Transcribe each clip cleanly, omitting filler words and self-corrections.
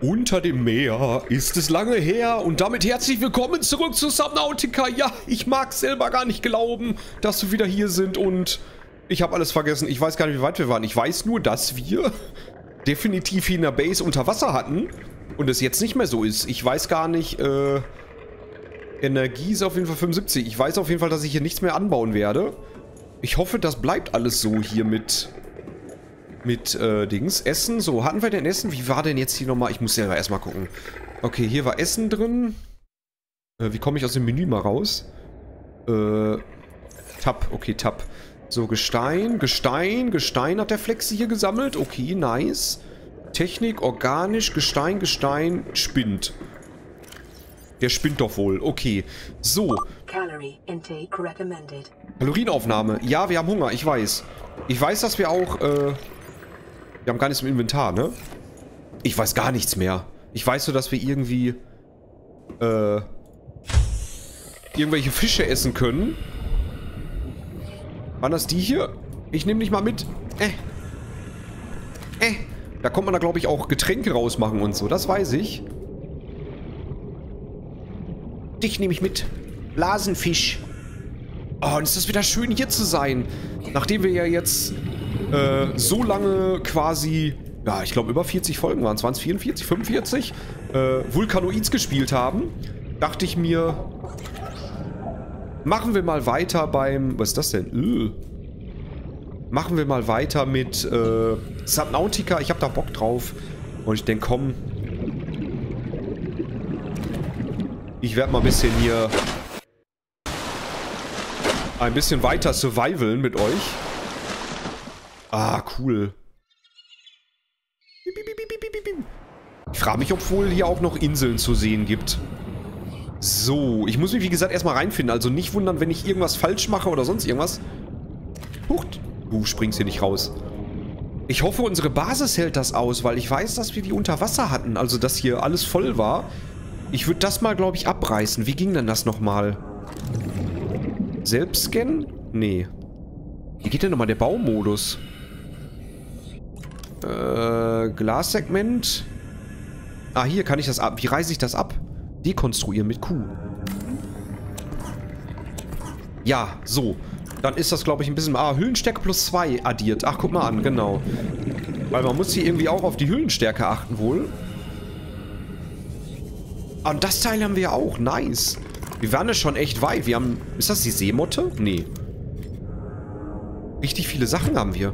Unter dem Meer ist es lange her und damit herzlich willkommen zurück zu Subnautica. Ja, ich mag selber gar nicht glauben, dass wir wieder hier sind und ich habe alles vergessen. Ich weiß gar nicht, wie weit wir waren. Ich weiß nur, dass wir definitiv hier in der Base unter Wasser hatten und es jetzt nicht mehr so ist. Ich weiß gar nicht, Energie ist auf jeden Fall 75. Ich weiß auf jeden Fall, dass ich hier nichts mehr anbauen werde. Ich hoffe, das bleibt alles so hier mit Essen. So, hatten wir denn Essen? Wie war denn jetzt hier nochmal? Ich muss selber erstmal gucken. Okay, hier war Essen drin. Wie komme ich aus dem Menü mal raus? Tab. Okay, Tab. So, Gestein. Gestein hat der Flexi hier gesammelt. Okay, nice. Technik, organisch, Gestein, spinnt. Der spinnt doch wohl. Okay. So. Calorie intake recommended. Kalorienaufnahme. Ja, wir haben Hunger. Ich weiß. Ich weiß, dass wir auch, wir haben gar nichts im Inventar, ne? Ich weiß gar nichts mehr. Ich weiß so, dass wir irgendwie, irgendwelche Fische essen können. Waren das die hier? Ich nehme dich mal mit. Da kommt man da, glaube ich, auch Getränke rausmachen und so. Das weiß ich. Dich nehme ich mit. Blasenfisch. Oh, und es ist wieder schön, hier zu sein. Nachdem wir ja jetzt so lange quasi, ja, ich glaube über 40 Folgen waren es. Waren es 44, 45? Vulkanoids gespielt haben, dachte ich mir, machen wir mal weiter beim... Was ist das denn? Machen wir mal weiter mit Subnautica. Ich habe da Bock drauf. Und ich denke, komm... Ich werde mal ein bisschen hier... Ein bisschen weiter survivalen mit euch. Ah, cool. Ich frage mich, ob wohl hier auch noch Inseln zu sehen gibt. So, ich muss mich, wie gesagt, erstmal reinfinden. Also nicht wundern, wenn ich irgendwas falsch mache oder sonst irgendwas. Huch, du springst hier nicht raus. Ich hoffe, unsere Basis hält das aus, weil ich weiß, dass wir die unter Wasser hatten. Also, dass hier alles voll war. Ich würde das mal, glaube ich, abreißen. Wie ging denn das nochmal? Selbstscannen? Nee. Wie geht denn nochmal der Baumodus? Glassegment. Ah, hier kann ich das ab. Wie reiße ich das ab? Dekonstruieren mit Q. Ja, so. Dann ist das, glaube ich, ein bisschen... Ah, Höhlenstärke plus 2 addiert. Ach, guck mal an, genau. Weil man muss hier irgendwie auch auf die Höhlenstärke achten wohl. Ah, und das Teil haben wir auch. Nice. Wir waren ja schon echt weit. Wir haben... Ist das die Seemotte? Nee. Richtig viele Sachen haben wir.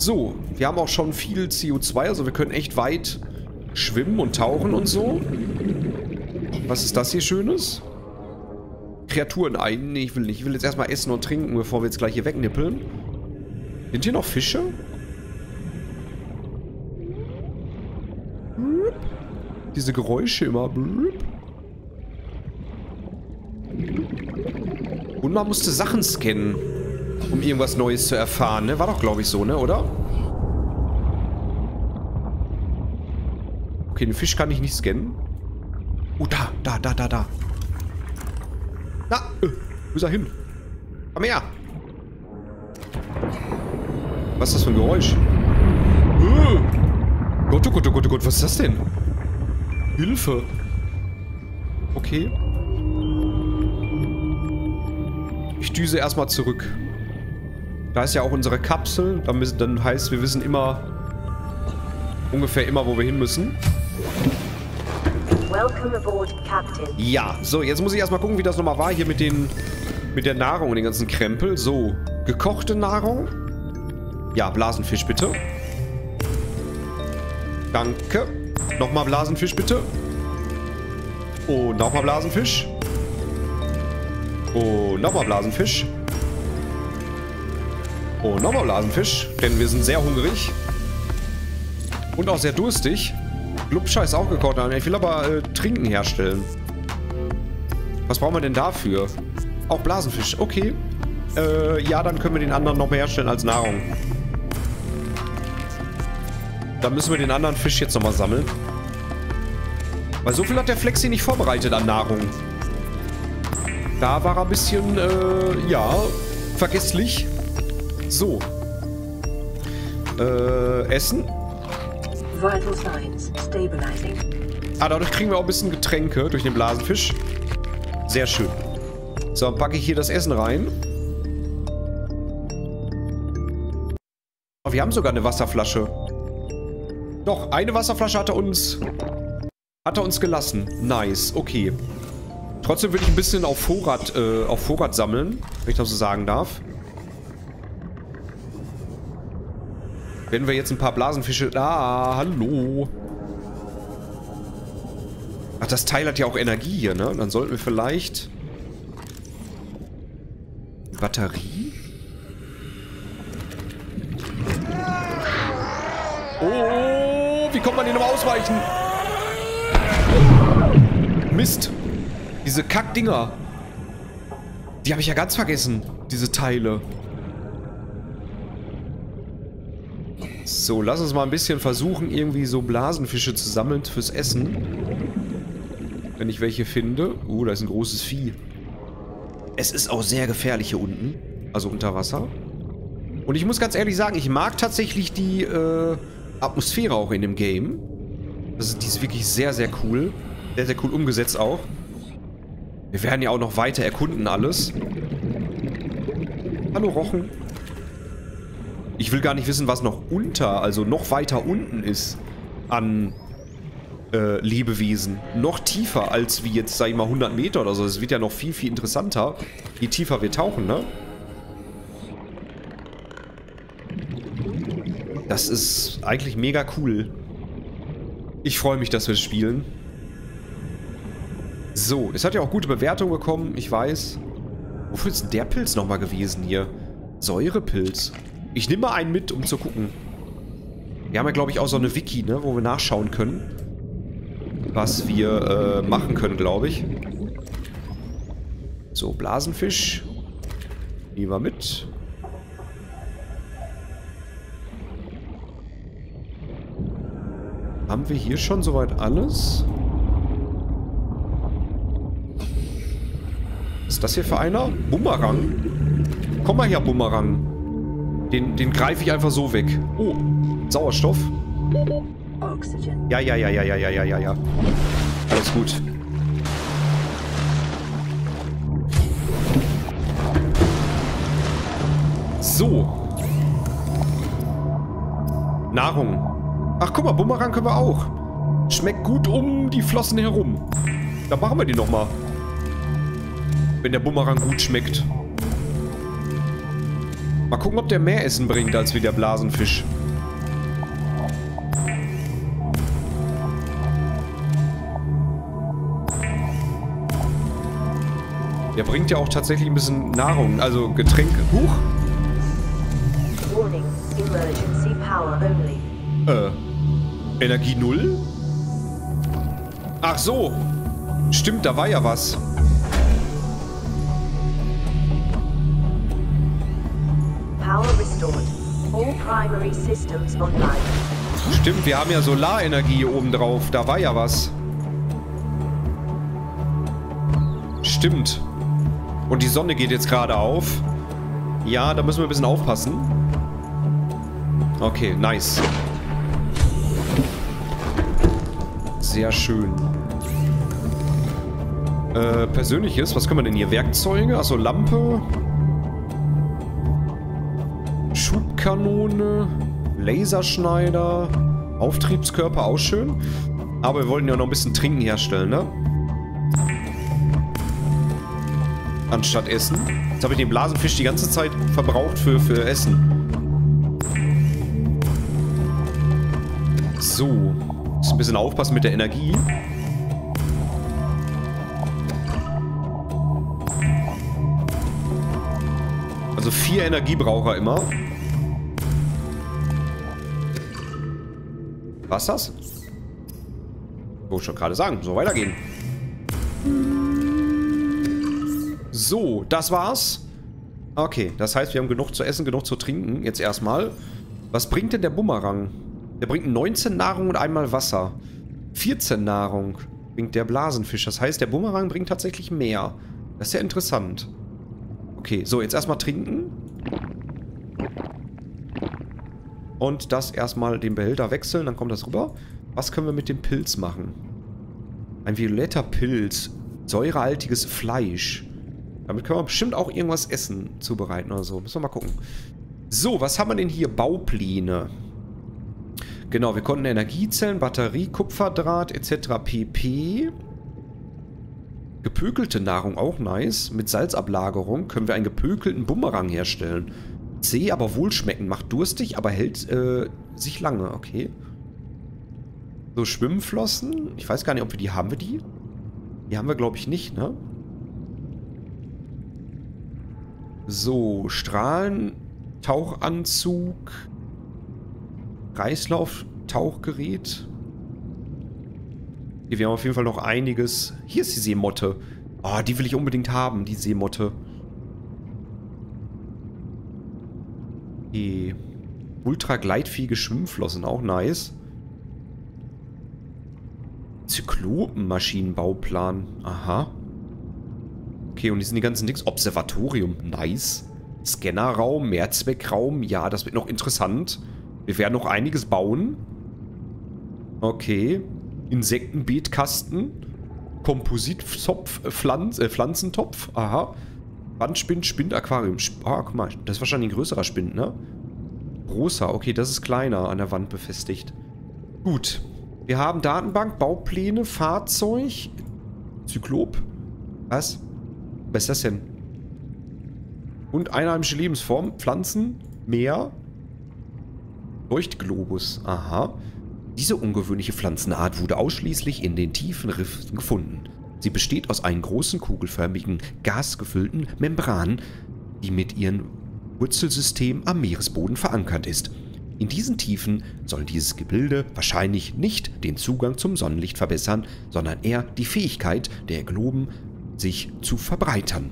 So. Wir haben auch schon viel CO2. Also wir können echt weit schwimmen und tauchen und so. Was ist das hier Schönes? Kreaturenei. Nee, ich will nicht. Ich will jetzt erstmal essen und trinken, bevor wir jetzt gleich hier wegnippeln. Sind hier noch Fische? Diese Geräusche immer. Und man musste Sachen scannen, um irgendwas Neues zu erfahren, ne? War doch, glaube ich, so, ne? Oder? Okay, den Fisch kann ich nicht scannen. Oh, da. Na, wo ist er hin? Komm her! Was ist das für ein Geräusch? Gott, oh Gott, oh Gott, oh Gott, was ist das denn? Hilfe! Okay. Ich düse erstmal zurück. Da ist ja auch unsere Kapsel. Dann heißt, wir wissen immer... Ungefähr immer, wo wir hin müssen. Ja, so, jetzt muss ich erstmal gucken, wie das nochmal war hier mit den... Mit der Nahrung und den ganzen Krempel. So, gekochte Nahrung. Ja, Blasenfisch bitte. Danke. Nochmal Blasenfisch bitte. Und nochmal Blasenfisch. Oh, nochmal Blasenfisch. Oh, nochmal Blasenfisch. Denn wir sind sehr hungrig. Und auch sehr durstig. Glubscher ist auch gekocht. Ich will aber Trinken herstellen. Was brauchen wir denn dafür? Auch Blasenfisch. Okay. Ja, dann können wir den anderen noch mehr herstellen als Nahrung. Dann müssen wir den anderen Fisch jetzt nochmal sammeln. Weil so viel hat der Flexi nicht vorbereitet an Nahrung. Da war er ein bisschen, ja, vergesslich. So. Essen. Vital signs stabilizing. Ah, dadurch kriegen wir auch ein bisschen Getränke durch den Blasenfisch. Sehr schön. So, dann packe ich hier das Essen rein. Oh, wir haben sogar eine Wasserflasche. Doch, eine Wasserflasche hat er uns gelassen. Nice, okay. Trotzdem würde ich ein bisschen auf Vorrat sammeln, wenn ich das so sagen darf. Wenn wir jetzt ein paar Blasenfische... Ah, hallo. Ach, das Teil hat ja auch Energie hier, ne? Dann sollten wir vielleicht... Batterie? Oh, wie kommt man hier nochmal ausweichen? Mist. Diese Kackdinger. Die habe ich ja ganz vergessen, diese Teile. So, lass uns mal ein bisschen versuchen, irgendwie so Blasenfische zu sammeln fürs Essen. Wenn ich welche finde. Oh, da ist ein großes Vieh. Es ist auch sehr gefährlich hier unten. Also unter Wasser. Und ich muss ganz ehrlich sagen, ich mag tatsächlich die Atmosphäre auch in dem Game. Die ist wirklich sehr, sehr cool. Sehr, sehr cool umgesetzt auch. Wir werden ja auch noch weiter erkunden alles. Hallo Rochen. Ich will gar nicht wissen, was noch unter, also noch weiter unten ist an Lebewesen. Noch tiefer als wie jetzt, sag ich mal, 100 Meter oder so. Es wird ja noch viel, viel interessanter, je tiefer wir tauchen, ne? Das ist eigentlich mega cool. Ich freue mich, dass wir spielen. So, es hat ja auch gute Bewertungen bekommen, ich weiß. Wofür ist denn der Pilz nochmal gewesen hier? Säurepilz. Ich nehme mal einen mit, um zu gucken. Wir haben ja, glaube ich, auch so eine Wiki, ne, wo wir nachschauen können. Was wir machen können, glaube ich. So, Blasenfisch. Nehmen wir mit. Haben wir hier schon soweit alles? Was ist das hier für einer? Bumerang. Komm mal her, Bumerang. Den greife ich einfach so weg. Oh, Sauerstoff. Ja, ja, ja, ja, ja, ja, ja, ja, ja. Alles gut. So. Nahrung. Ach, guck mal, Bumerang können wir auch. Schmeckt gut um die Flossen herum. Dann machen wir die nochmal. Wenn der Bumerang gut schmeckt. Mal gucken, ob der mehr Essen bringt, als wie der Blasenfisch. Der bringt ja auch tatsächlich ein bisschen Nahrung, also Getränke. Huch! Warning, emergency power only. Energie 0? Ach so! Stimmt, da war ja was. Stimmt, wir haben ja Solarenergie hier oben drauf. Da war ja was. Stimmt. Und die Sonne geht jetzt gerade auf. Ja, da müssen wir ein bisschen aufpassen. Okay, nice. Sehr schön. Persönliches, was können wir denn hier? Werkzeuge? Achso, Lampe. Schubkanone, Laserschneider, Auftriebskörper, auch schön. Aber wir wollten ja noch ein bisschen Trinken herstellen, ne? Anstatt Essen. Jetzt habe ich den Blasenfisch die ganze Zeit verbraucht für Essen. So. Muss ein bisschen aufpassen mit der Energie. Also 4 Energiebraucher immer. Was ist das? Wollte ich schon gerade sagen. So, weitergehen. So, das war's. Okay, das heißt, wir haben genug zu essen, genug zu trinken. Jetzt erstmal. Was bringt denn der Bumerang? Der bringt 19 Nahrung und einmal Wasser. 14 Nahrung bringt der Blasenfisch. Das heißt, der Bumerang bringt tatsächlich mehr. Das ist ja interessant. Okay, so, jetzt erstmal trinken. Und das erstmal den Behälter wechseln, dann kommt das rüber. Was können wir mit dem Pilz machen? Ein violetter Pilz. Säurehaltiges Fleisch. Damit können wir bestimmt auch irgendwas essen zubereiten oder so. Müssen wir mal gucken. So, was haben wir denn hier? Baupläne. Genau, wir konnten Energiezellen, Batterie, Kupferdraht etc. pp. Gepökelte Nahrung, auch nice. Mit Salzablagerung können wir einen gepökelten Bumerang herstellen. Zäh, aber wohlschmeckend. Macht durstig, aber hält sich lange. Okay. So, Schwimmflossen. Ich weiß gar nicht, ob wir die haben. Die haben wir, glaube ich, nicht, ne? So, Strahlen, Tauchanzug, Kreislauf, Tauchgerät. Hier, wir haben auf jeden Fall noch einiges. Hier ist die Seemotte. Oh, die will ich unbedingt haben, die Seemotte. Die ultra gleitfähige Schwimmflossen, auch nice. Zyklopenmaschinenbauplan. Aha. Okay, und hier sind die ganzen Dings. Observatorium. Nice. Scannerraum, Mehrzweckraum. Ja, das wird noch interessant. Wir werden noch einiges bauen. Okay. Insektenbeetkasten. Komposit-Pflanzentopf. Aha. Bandspind, Spind, Aquarium. Ah, guck mal. Das ist wahrscheinlich ein größerer Spind, ne? Großer. Okay, das ist kleiner an der Wand befestigt. Gut. Wir haben Datenbank, Baupläne, Fahrzeug, Zyklop. Was? Was ist das denn? Und einheimische Lebensform, Pflanzen, Meer, Leuchtglobus. Aha. Diese ungewöhnliche Pflanzenart wurde ausschließlich in den tiefen Riffen gefunden. Sie besteht aus einem großen, kugelförmigen, gasgefüllten Membran, die mit ihrem Wurzelsystem am Meeresboden verankert ist. In diesen Tiefen soll dieses Gebilde wahrscheinlich nicht den Zugang zum Sonnenlicht verbessern, sondern eher die Fähigkeit der Globen, sich zu verbreitern.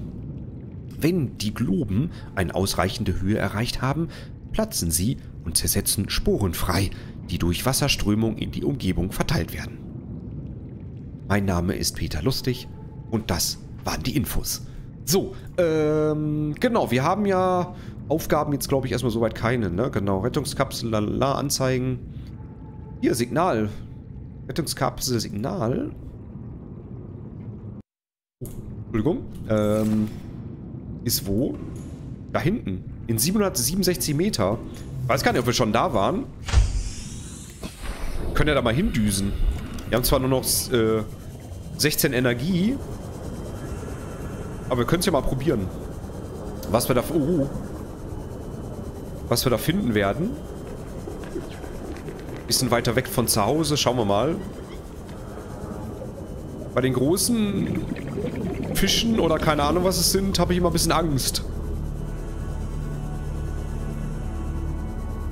Wenn die Globen eine ausreichende Höhe erreicht haben, platzen sie und zersetzen Sporen frei, die durch Wasserströmung in die Umgebung verteilt werden. Mein Name ist Peter Lustig und das waren die Infos. So, genau, wir haben ja... Aufgaben jetzt, glaube ich, erstmal soweit keine, ne? Genau, Rettungskapsel, lala, anzeigen. Hier, Signal. Rettungskapsel, Signal. Oh, Entschuldigung. Ist wo? Da hinten. In 767 Meter. Weiß gar nicht, ob wir schon da waren. Wir können ja da mal hindüsen. Wir haben zwar nur noch 16 Energie. Aber wir können es ja mal probieren. Was wir da... Oh. Was wir da finden werden. Bisschen weiter weg von zu Hause. Schauen wir mal. Bei den großen Fischen oder keine Ahnung, was es sind, habe ich immer ein bisschen Angst.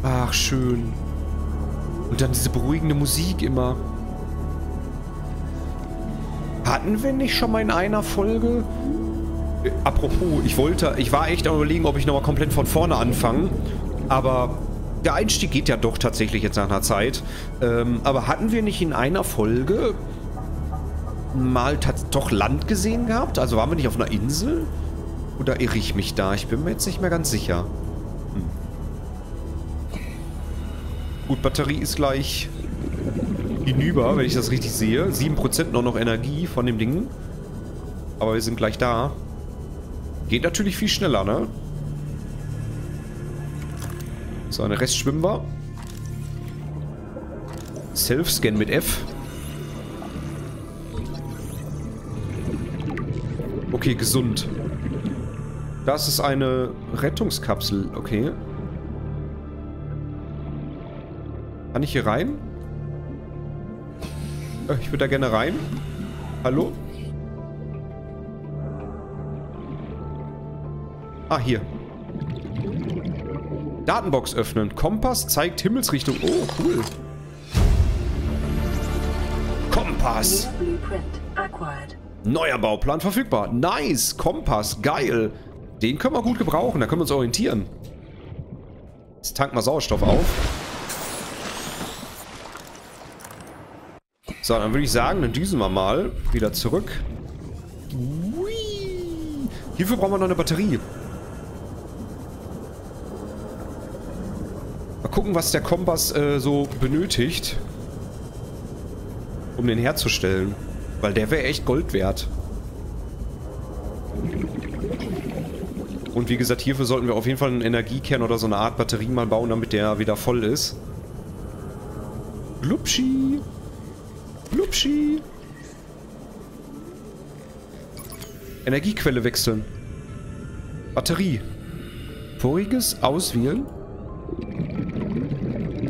Ach, schön. Und dann diese beruhigende Musik immer. Hatten wir nicht schon mal in einer Folge... Apropos, ich war echt am Überlegen, ob ich nochmal komplett von vorne anfange. Aber der Einstieg geht ja doch tatsächlich jetzt nach einer Zeit. Aber hatten wir nicht in einer Folge mal doch Land gesehen gehabt? Also waren wir nicht auf einer Insel? Oder irre ich mich da? Ich bin mir jetzt nicht mehr ganz sicher. Hm. Gut, Batterie ist gleich hinüber, wenn ich das richtig sehe. 7% noch Energie von dem Ding. Aber wir sind gleich da. Geht natürlich viel schneller, ne? So, eine Rest schwimmen wir. Self-Scan mit F. Okay, gesund. Das ist eine Rettungskapsel. Okay. Kann ich hier rein? Ich würde da gerne rein. Hallo? Ah, hier. Datenbox öffnen. Kompass zeigt Himmelsrichtung. Oh, cool. Kompass. Neuer Bauplan verfügbar. Nice. Kompass. Geil. Den können wir gut gebrauchen. Da können wir uns orientieren. Jetzt tanken wir Sauerstoff auf. So, dann würde ich sagen, dann düsen wir mal wieder zurück. Ui. Hierfür brauchen wir noch eine Batterie. gucken, was der Kompass so benötigt, um den herzustellen. Weil der wäre echt Gold wert. Und wie gesagt, hierfür sollten wir auf jeden Fall einen Energiekern oder so eine Art Batterie mal bauen, damit der wieder voll ist. Glubschi! Glubschi! Energiequelle wechseln. Batterie. Voriges auswählen.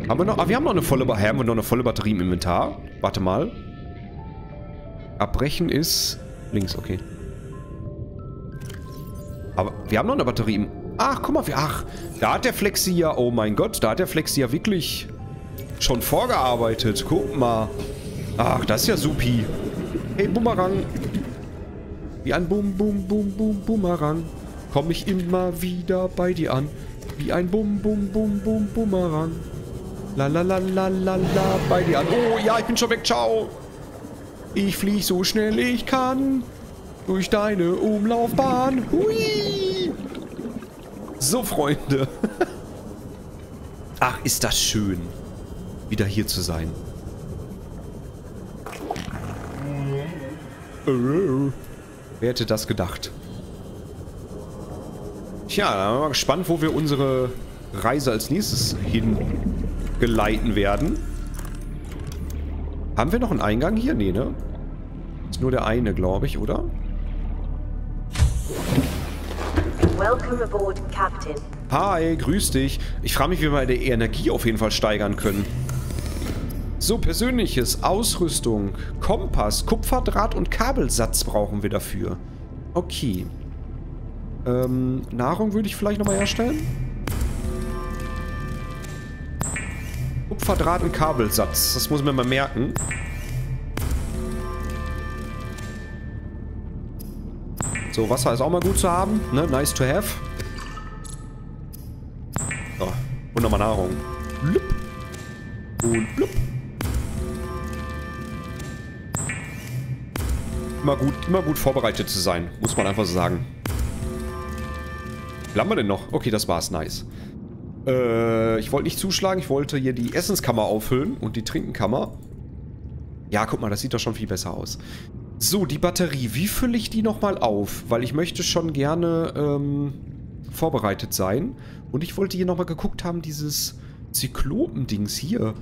Haben wir noch... Ah, wir haben noch eine volle... Haben wir noch eine volle Batterie im Inventar? Warte mal. Abbrechen ist... Links, okay. Aber wir haben noch eine Batterie im... Ach, guck mal, ach, da hat der Flexi ja... Oh mein Gott, da hat der Flexi ja wirklich schon vorgearbeitet. Guck mal. Ach, das ist ja supi. Hey, Bumerang. Wie ein Bum, Bum, Bum, Bum, Bumerang. Komme ich immer wieder bei dir an. Wie ein Bum, Bum, Bum, Bum, Bumerang. La, la, la, la, la, la, bei dir an. Oh, ja, ich bin schon weg, ciao. Ich flieg so schnell ich kann. Durch deine Umlaufbahn. Hui! So, Freunde. Ach, ist das schön, wieder hier zu sein. Wer hätte das gedacht? Tja, dann bin ich mal gespannt, wo wir unsere Reise als nächstes hingeleiten werden. Haben wir noch einen Eingang hier? Nee, ne? Ist nur der eine, glaube ich, oder? Welcome aboard, Captain. Hi, grüß dich. Ich frage mich, wie wir die Energie auf jeden Fall steigern können. So, Persönliches, Ausrüstung, Kompass, Kupferdraht und Kabelsatz brauchen wir dafür. Okay. Nahrung würde ich vielleicht nochmal herstellen. Kupferdraht und Kabelsatz. Das muss man mal merken. So, Wasser ist auch mal gut zu haben. Ne? Nice to have. So. Und nochmal Nahrung. Blub. Und blub. Immer gut vorbereitet zu sein. Muss man einfach so sagen. Wie haben wir denn noch? Okay, das war's. Nice. Ich wollte nicht zuschlagen. Ich wollte hier die Essenskammer auffüllen und die Trinkenkammer. Ja, guck mal, das sieht doch schon viel besser aus. So, die Batterie. Wie fülle ich die nochmal auf? Weil ich möchte schon gerne vorbereitet sein. Und ich wollte hier nochmal geguckt haben, dieses Zyklopendings hier.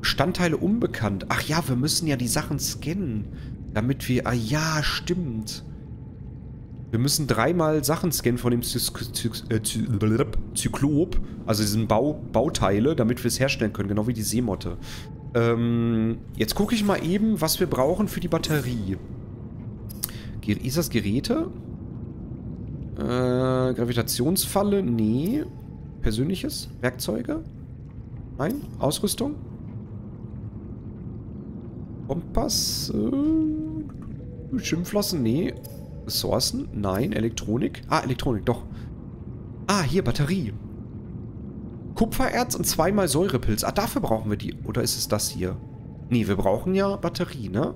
Bestandteile unbekannt. Ach ja, wir müssen ja die Sachen scannen. Damit wir... Ah ja, stimmt. Wir müssen dreimal Sachen scannen von dem Zyklop. Also diesen Bauteile, damit wir es herstellen können. Genau wie die Seemotte. Jetzt gucke ich mal eben, was wir brauchen für die Batterie. Ist das Geräte? Gravitationsfalle? Nee. Persönliches? Werkzeuge? Nein. Ausrüstung? Kompass? Schwimmflossen? Nee. Ressourcen? Nein. Elektronik? Ah, Elektronik, doch. Ah, hier, Batterie. Kupfererz und zweimal Säurepilz. Ah, dafür brauchen wir die. Oder ist es das hier? Nee, wir brauchen ja Batterie, ne?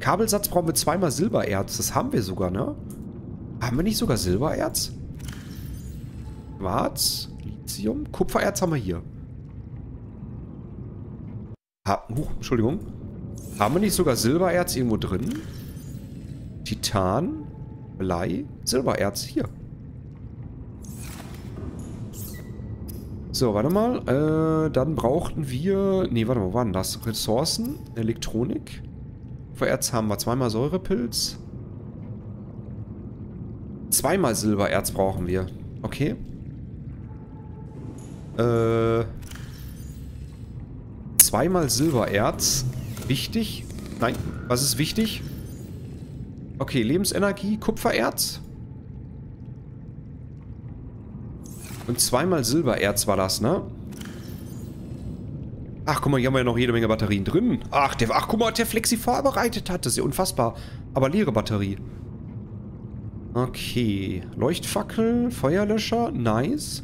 Kabelsatz brauchen wir zweimal Silbererz. Das haben wir sogar, ne? Haben wir nicht sogar Silbererz? Quarz, Lithium, Kupfererz haben wir hier. Entschuldigung. Haben wir nicht sogar Silbererz irgendwo drin? Titan, Blei, Silbererz. Hier. So, warte mal. Dann brauchten wir... Nee, warte mal, wo waren das? Ressourcen, Elektronik. Kupfererz haben wir. Zweimal Säurepilz. Zweimal Silbererz brauchen wir. Okay. Zweimal Silbererz. Wichtig? Nein, was ist wichtig? Okay, Lebensenergie, Kupfererz. Und zweimal Silbererz war das, ne? Ach, guck mal, hier haben wir ja noch jede Menge Batterien drin. Ach, guck mal, der Flexi vorbereitet hat. Das ist ja unfassbar. Aber leere Batterie. Okay. Leuchtfackel, Feuerlöscher, nice.